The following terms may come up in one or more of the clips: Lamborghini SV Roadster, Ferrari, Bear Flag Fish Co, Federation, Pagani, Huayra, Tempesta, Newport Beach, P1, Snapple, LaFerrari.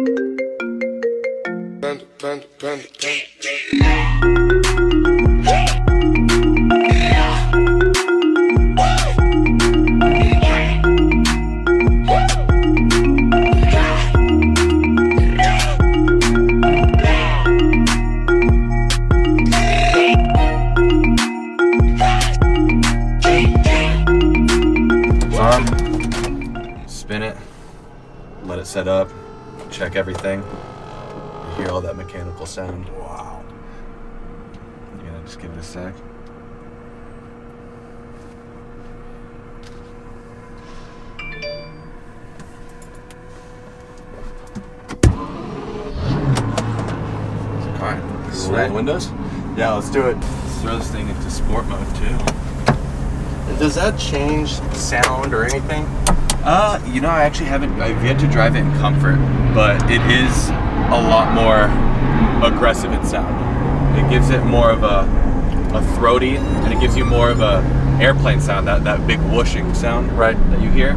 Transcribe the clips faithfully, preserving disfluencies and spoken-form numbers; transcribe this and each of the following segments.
Bend, bend, bend, bend. Arm, spin it, let it set up, check everything. Hear all that mechanical sound. Wow. You gonna just give it a sec? Alright, roll the windows? Yeah, let's do it. Let's throw this thing into sport mode too. Does that change sound or anything? Uh, you know, I actually haven't, I've yet to drive it in comfort, but it is a lot more aggressive in sound. It gives it more of a, a throaty, and it gives you more of a airplane sound, that, that big whooshing sound, right, that you hear.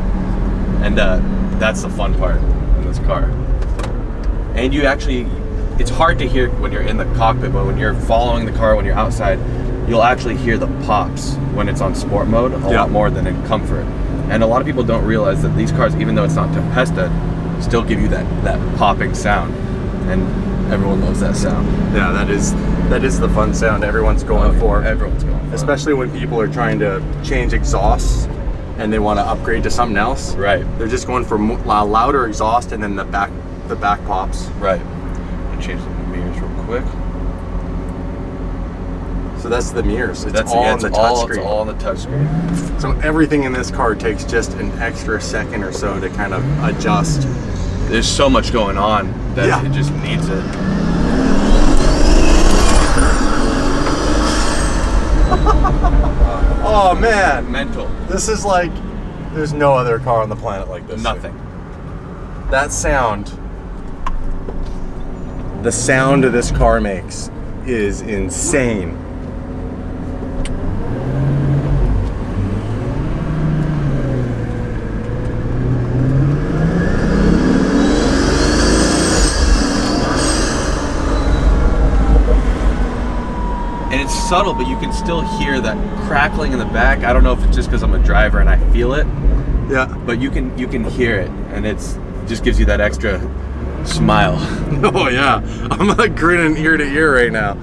And uh, that's the fun part in this car. And you actually, it's hard to hear when you're in the cockpit, but when you're following the car, when you're outside, you'll actually hear the pops when it's on sport mode a yeah. lot more than in comfort. And a lot of people don't realize that these cars, even though it's not Tempesta, still give you that, that popping sound. And everyone loves that sound. Yeah, that is that is the fun sound everyone's going oh, yeah. for. Everyone's going for. Especially when people are trying to change exhausts and they want to upgrade to something else. Right. They're just going for a louder exhaust and then the back the back pops. Right. I changed the mirrors real quick. So that's the mirrors. It's, that's, all, yeah, it's, on the all, it's all on the touchscreen. So everything in this car takes just an extra second or so to kind of adjust. There's so much going on that yeah. it just needs it. Oh man, mental. This is like, there's no other car on the planet like this. Nothing. Thing. That sound, the sound this car makes is insane. Subtle, but you can still hear that crackling in the back. I don't know if it's just because I'm a driver and I feel it. Yeah. But you can you can hear it, and it's just gives you that extra smile. Oh yeah, I'm like grinning ear to ear right now.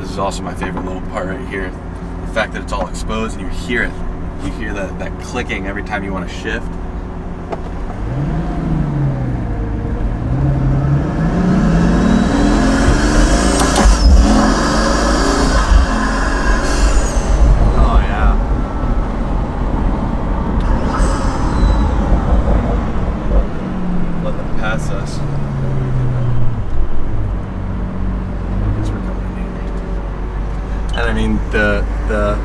This is also my favorite little part right here, the fact that it's all exposed and you hear it. You hear that that clicking every time you want to shift. And I mean the the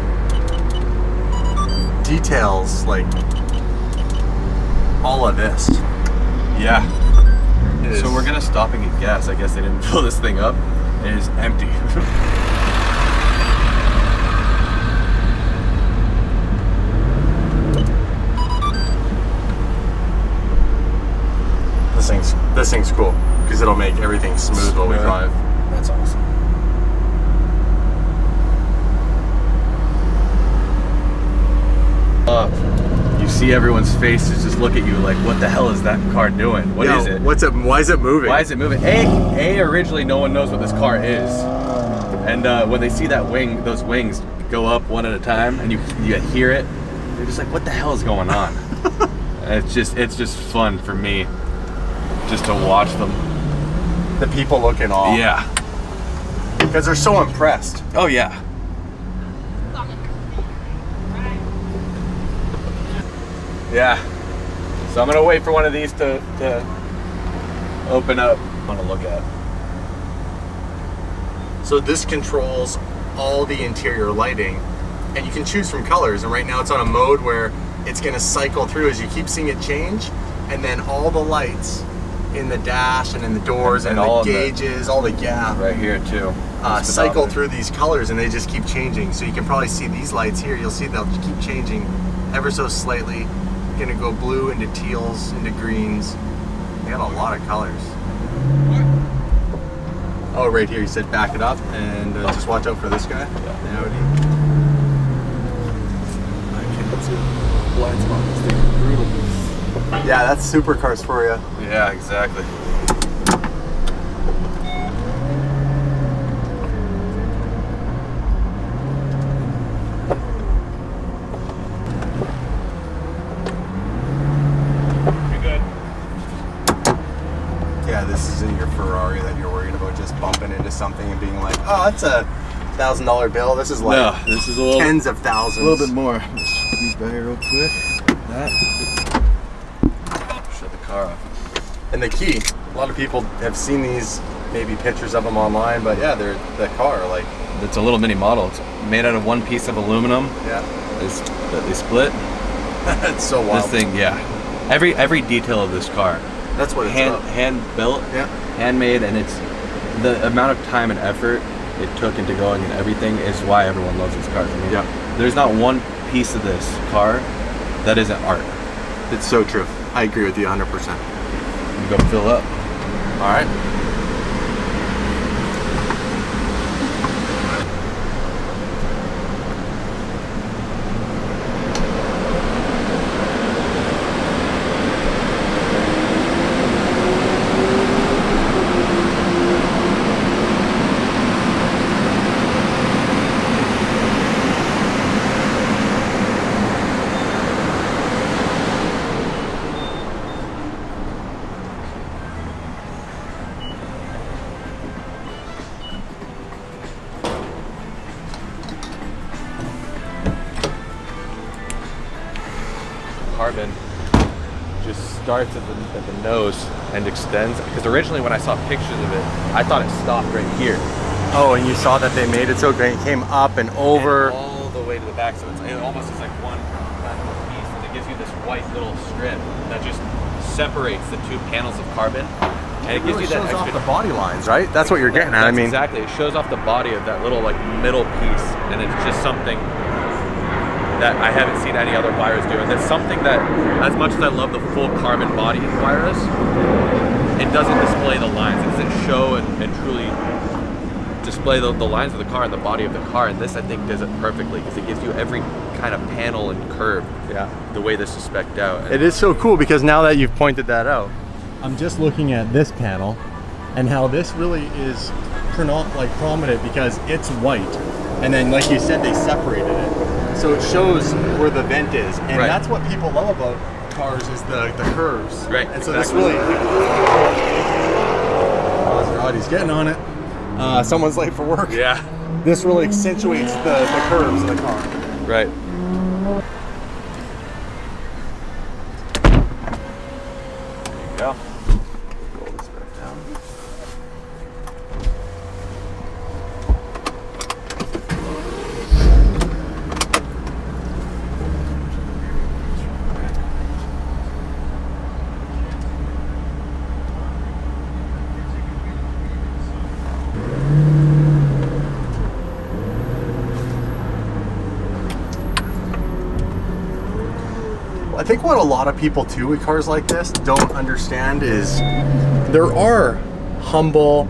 details, like all of this. Yeah. So we're gonna stop and get gas. I guess they didn't fill this thing up. It is empty. This thing's this thing's cool because it'll make everything smooth while we drive. That's awesome. Up. You see everyone's faces just look at you like, what the hell is that car doing? What Yo, is it? What's it? Why is it moving? Why is it moving? A, A originally no one knows what this car is, and uh, when they see that wing, those wings go up one at a time, and you you hear it, they're just like, what the hell is going on? It's just it's just fun for me, just to watch them. The people look in awe. Yeah, because they're so impressed. Oh yeah. Yeah, so I'm gonna wait for one of these to, to open up. I'm gonna look at. So this controls all the interior lighting, and you can choose from colors, and right now it's on a mode where it's gonna cycle through as you keep seeing it change, and then all the lights in the dash and in the doors and, and, and all the gauges, the, all the yeah. Right here too. Uh, cycle through these colors, and they just keep changing. So you can probably see these lights here, you'll see they'll keep changing ever so slightly. gonna go blue into teals, into greens. They got a lot of colors. Oh, right here, he said back it up and uh, just watch out for this guy. Yeah. I can't see the blind spot. This thing is brutal. Yeah, that's supercars for you. Yeah, exactly. Oh, that's a thousand dollar bill. This is like no, this is a little, tens of thousands. A little bit more. Let's squeeze by here real quick. That. Shut the car off. And the key. A lot of people have seen these, maybe pictures of them online, but yeah, they're the car. Like it's a little mini model. It's made out of one piece of aluminum. Yeah. It's, that they split. It's so wild. This thing, yeah. Every every detail of this car. That's what it's hand about. hand built. Yeah. Handmade, and it's the amount of time and effort it took into going and everything is why everyone loves this car. I mean, yeah. There's not one piece of this car that isn't art. It's so true. I agree with you one hundred percent. You go fill up. All right. Carbon just starts at the, at the nose and extends, because originally when I saw pictures of it, I thought it stopped right here. Oh, and you saw that they made it so great. It came up and over. And all the way to the back, so it's, it almost is like one piece, and it gives you this white little strip that just separates the two panels of carbon. And it, it really gives you that shows extra off the body lines, right? That's what you're getting at. I mean, exactly. It shows off the body of that little like middle piece, and it's just something that I haven't seen any other Huayras do. And that's something that, as much as I love the full carbon body in Huayras, it doesn't display the lines. It doesn't show and, and truly display the, the lines of the car and the body of the car. And this, I think, does it perfectly, because it gives you every kind of panel and curve, yeah, the way this is specced out. And it is so cool, because now that you've pointed that out, I'm just looking at this panel and how this really is like prominent, because it's white. And then, like you said, they separated it. So it shows where the vent is, and right. That's what people love about cars, is the, the curves. Right. And so exactly. This really... Oh, Maserati's getting on it. Uh, someone's late for work. Yeah. This really accentuates the, the curves in the car. Right. There you go. Roll this back down. I think what a lot of people too with cars like this don't understand is there are humble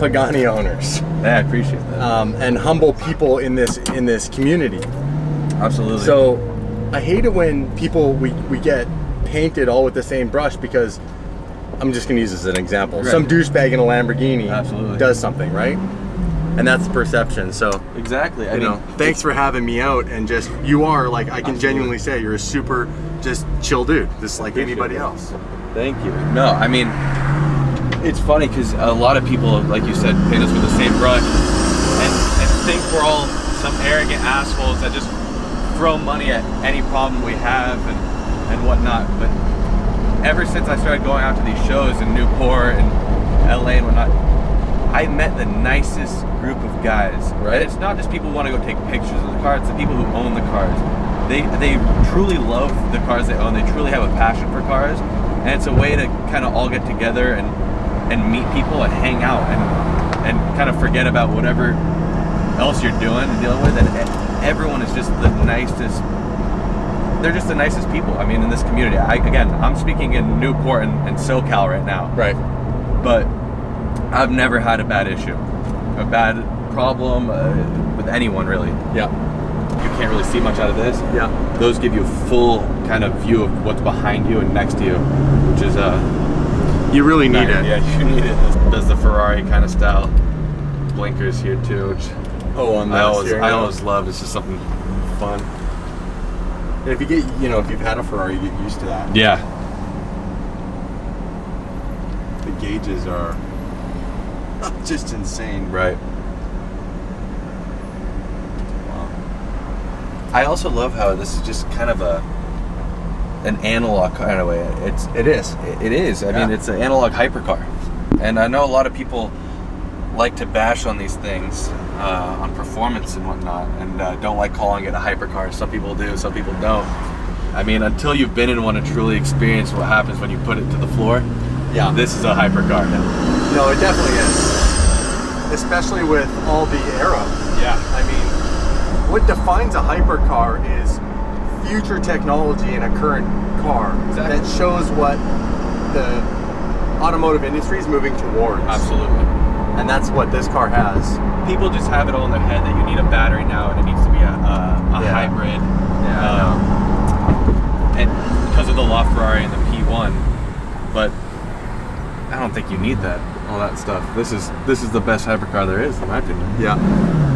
Pagani owners. Yeah, I appreciate that. Um, and humble people in this in this community. Absolutely. So I hate it when people we, we get painted all with the same brush, because I'm just gonna use this as an example. Right. Some douchebag in a Lamborghini Absolutely. does something, right? And that's the perception. So exactly. I you mean, know, thanks for having me out, and just you are like I can absolutely. genuinely say you're a super just chill dude, just like anybody else. Thank you. No, I mean it's funny because a lot of people, like you said, paint us with the same brush and, and think we're all some arrogant assholes that just throw money at any problem we have and and whatnot. But ever since I started going out to these shows in Newport and L A and whatnot, I met the nicest group of guys, right? And it's not just people who want to go take pictures of the car, it's the people who own the cars. They they truly love the cars they own, they truly have a passion for cars, and it's a way to kind of all get together and, and meet people and hang out and, and kind of forget about whatever else you're doing and dealing with, and everyone is just the nicest, they're just the nicest people. I mean, in this community, I, again, I'm speaking in Newport and, and SoCal right now. Right. But I've never had a bad issue, a bad problem uh, with anyone really. Yeah. You can't really see much out of this. Yeah. Those give you a full kind of view of what's behind you and next to you, which is uh. You really need it. Yeah, you need it. Does the Ferrari kind of style blinkers here too? Which oh, on that I always, I always love. It's just something fun. And if you get, you know, if you've had a Ferrari, you get used to that. Yeah. The gauges are just insane. Right. Wow. I also love how this is just kind of a an analog kind of way. It's it is it is. I yeah. mean, it's an analog hypercar, and I know a lot of people like to bash on these things uh, on performance and whatnot, and uh, don't like calling it a hypercar. Some people do, some people don't. I mean, until you've been in one and truly experienced what happens when you put it to the floor, yeah, this is a hypercar now. No, it definitely is, especially with all the aero. Yeah. I mean, what defines a hypercar is future technology in a current car. Exactly. That shows what the automotive industry is moving towards. Absolutely. And that's what this car has. People just have it all in their head that you need a battery now and it needs to be a, a, a yeah. hybrid. Yeah, um, and because of the LaFerrari and the P one, but I don't think you need that, all that stuff. This is this is the best hypercar there is, in my opinion. Yeah.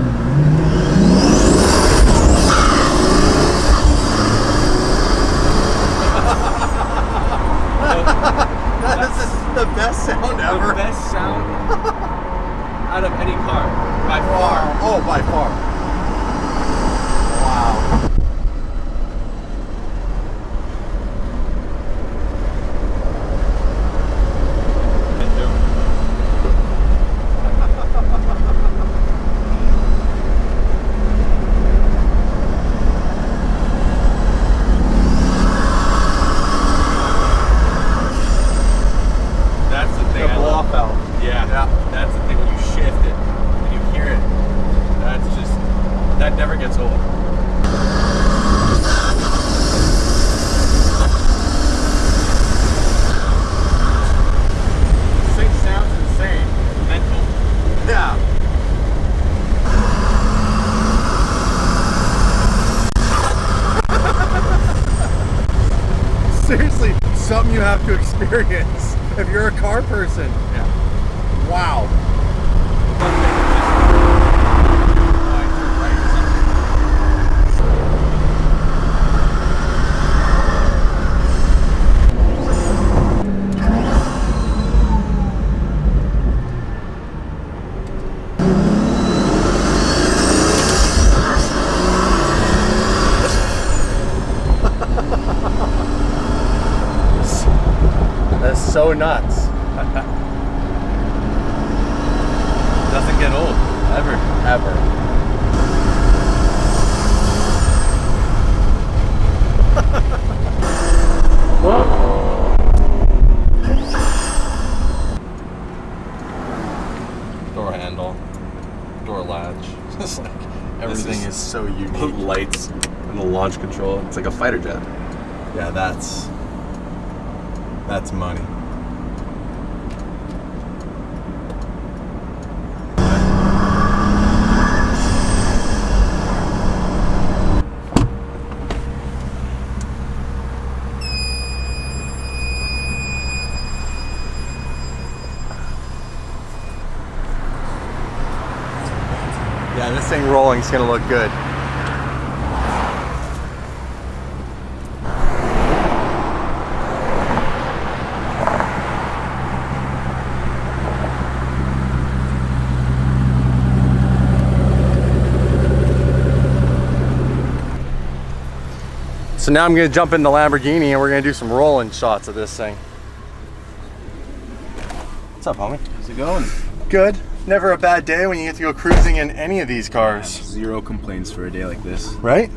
That is the best sound ever. The best sound out of any car, by far. Oh, by far. Wow. That's the thing. The blow off valve. Yeah. Yeah. That's the thing. That never gets old. This thing sounds insane. Mental. Yeah. Seriously, something you have to experience if you're a car person. Yeah. Wow. So nuts. Doesn't get old. Ever. Ever. Door handle. Door latch. It's like everything is, is so unique. The lights and the launch control. It's like a fighter jet. Yeah, that's that's money. Yeah, this thing rolling is going to look good. So now I'm going to jump in the Lamborghini and we're going to do some rolling shots of this thing. What's up, homie? How's it going? Good. Never a bad day when you get to go cruising in any of these cars. Zero complaints for a day like this. Right?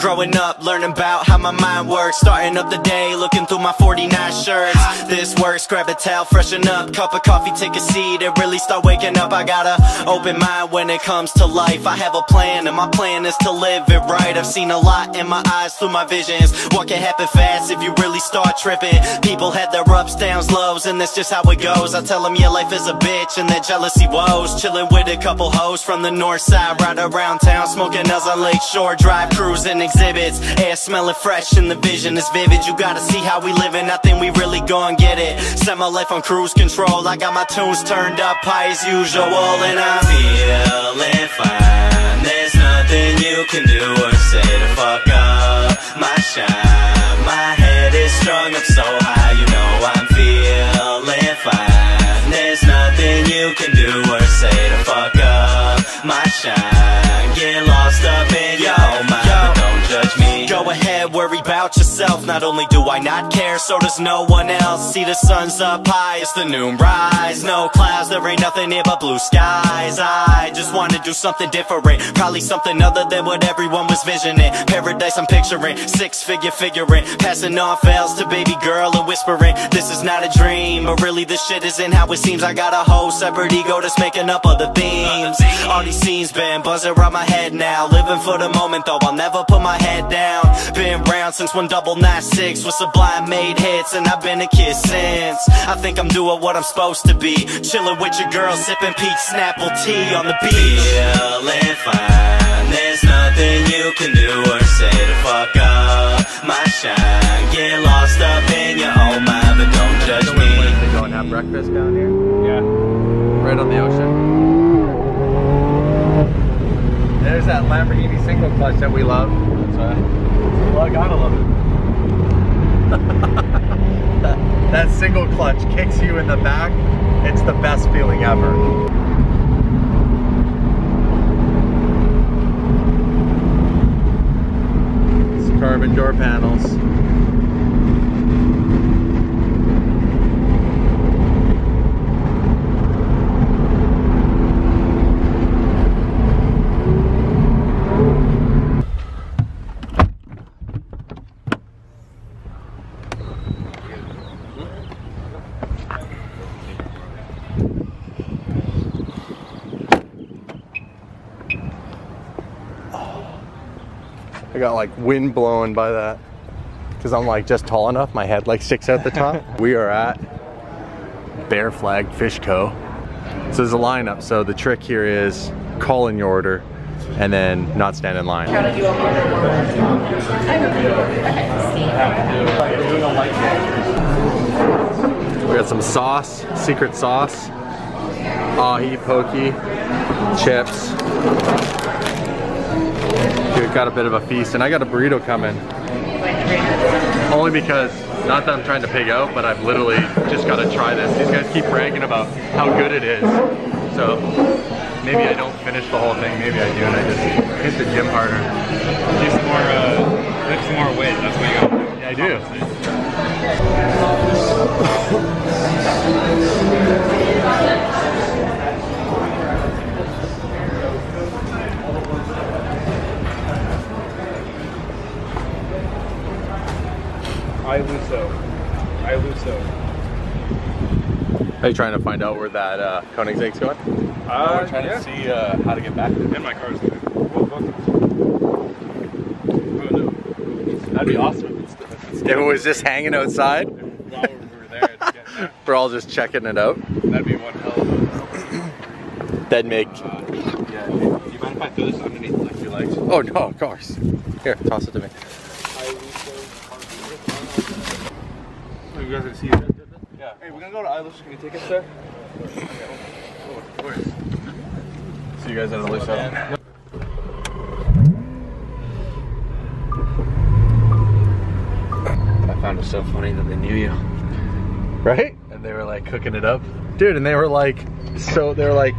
Growing up, learning about how my mind works. Starting up the day, looking through my forty-nine shirts. This works, grab a towel, freshen up. Cup of coffee, take a seat, and really start waking up. I got an open mind when it comes to life. I have a plan, and my plan is to live it right. I've seen a lot in my eyes through my visions. What can happen fast if you really start tripping? People had their ups, downs, lows, and that's just how it goes. I tell them your life is a bitch, and that jealousy woes. Chilling with a couple hoes from the north side, right around town, smoking us on Lake Shore Drive, cruising exhibits, air smelling fresh, and the vision is vivid. You gotta see how we living, I think we really gon' get it. Set my life on cruise control, I got my tunes turned up high as usual, and I'm feeling fine. There's nothing you can do or say to fuck up my shine. My head is strung up so high, you know I'm feeling fine. There's nothing you can do or say to fuck up my shine. Get lost up in your own mind, but don't judge me. Go ahead, worry about yourself. Not only do I not care, so does no one else. See the sun's up high, it's the noon rise. No clouds, there ain't nothing here but blue skies. I just wanna do something different, probably something other than what everyone was visioning. Paradise I'm picturing, six-figure figuring, passing on fails to baby girl and whispering, this is not a dream, but really this shit isn't how it seems. I got a whole separate ego that's making up other themes. All these scenes been buzzing around my head now. Living for the moment though, I'll never put my head down. Been round since when double nine six with Sublime made hits, and I've been a kid since. I think I'm doing what I'm supposed to be, chilling with your girl, sipping peach Snapple tea on the beach. Feeling fine, there's nothing you can do or say to fuck up my shine. Get lost up in your own mind, but don't judge me. If they go and have breakfast down here, yeah, right on the ocean. There's that Lamborghini single clutch that we love. That's right. Well, I gotta love it. that, that single clutch kicks you in the back. It's the best feeling ever. These carbon door panels. I got like wind blowing by that because I'm like just tall enough, my head like sticks out the top. We are at Bear Flag Fish Co. So there's a lineup, so the trick here is call in your order and then not stand in line. How did you open it? We got some sauce, secret sauce, ahi pokey, chips. We've got a bit of a feast, and I got a burrito coming. Only because, not that I'm trying to pig out, but I've literally just got to try this. These guys keep bragging about how good it is. So, maybe I don't finish the whole thing, maybe I do, and I just hit the gym harder. Just more, uh, lift more weight, that's what you gotta do. Yeah, I do. I lose so. I lose so. Are you trying to find out where that uh, Koenigsegg's going? Uh, We're trying yeah. to see uh, how to get back there. In my car's there. We'll book it. Oh, no. That'd be awesome. It's, it's if it was just hanging outside. While we were there, it's getting there. We're all just checking it out. That'd be one hell of a... That'd make... Uh, yeah, do you mind if I throw this underneath like, your legs? Oh, no, of course. Here, toss it to me. You guys can see it. Yeah. Hey, we're gonna go to Eilish. Can you take us there? Okay. Oh, of course. See you guys at Eilish. Yeah. I found it so funny that they knew you. Right? And they were like cooking it up. Dude, and they were like, so they were like,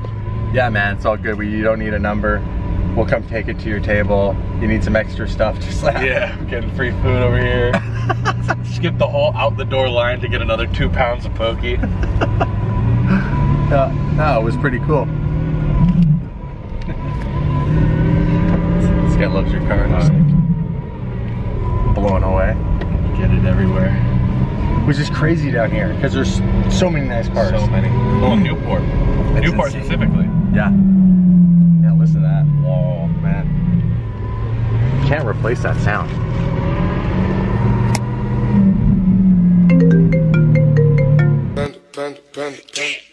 yeah man, it's all good. We, you don't need a number. We'll come take it to your table. You need some extra stuff. Just like, yeah, I'm getting free food over here. Skip the whole out the door line to get another two pounds of pokey. Yeah, no, it was pretty cool. This guy loves your car. Huh? blowing away. You get it everywhere. Which is crazy down here because there's so many nice cars. So many. Well, in Newport. That's Newport insane. Specifically. Yeah. Yeah, listen to that. Whoa, man. You can't replace that sound. Bend, bend, bend, bend.